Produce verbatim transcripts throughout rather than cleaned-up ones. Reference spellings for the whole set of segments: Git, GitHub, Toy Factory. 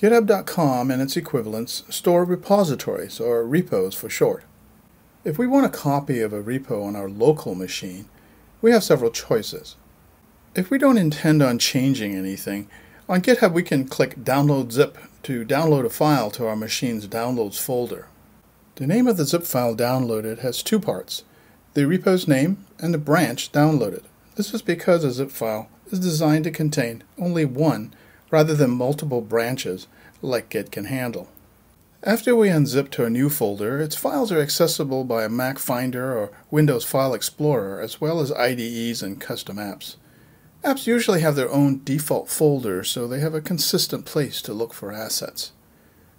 GitHub dot com and its equivalents store repositories, or repos for short. If we want a copy of a repo on our local machine, we have several choices. If we don't intend on changing anything, on GitHub we can click Download Zip to download a file to our machine's Downloads folder. The name of the zip file downloaded has two parts, the repo's name and the branch downloaded. This is because a zip file is designed to contain only one rather than multiple branches like Git can handle. After we unzip to a new folder, its files are accessible by a Mac Finder or Windows File Explorer, as well as I D Es and custom apps. Apps usually have their own default folder, so they have a consistent place to look for assets.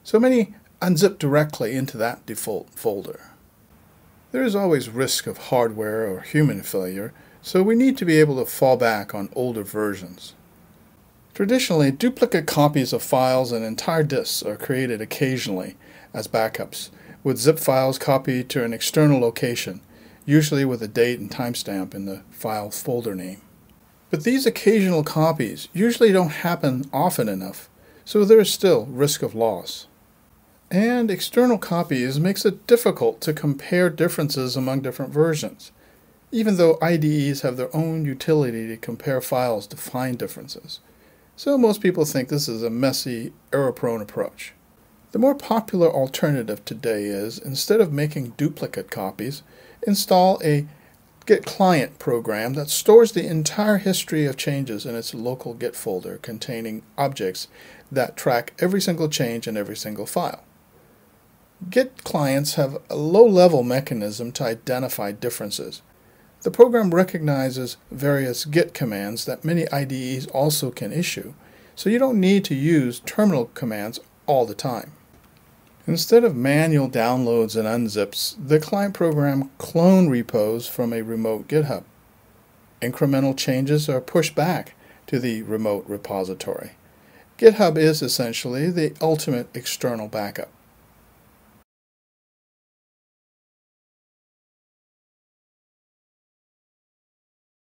So many unzip directly into that default folder. There is always risk of hardware or human failure, so we need to be able to fall back on older versions. Traditionally, duplicate copies of files and entire disks are created occasionally as backups, with zip files copied to an external location, usually with a date and timestamp in the file folder name. But these occasional copies usually don't happen often enough, so there is still risk of loss. And external copies makes it difficult to compare differences among different versions, even though I D Es have their own utility to compare files to find differences. So most people think this is a messy, error-prone approach. The more popular alternative today is, instead of making duplicate copies, install a Git client program that stores the entire history of changes in its local Git folder containing objects that track every single change in every single file. Git clients have a low-level mechanism to identify differences. The program recognizes various Git commands that many I D Es also can issue, so you don't need to use terminal commands all the time. Instead of manual downloads and unzips, the client program clone repos from a remote GitHub. Incremental changes are pushed back to the remote repository. GitHub is essentially the ultimate external backup.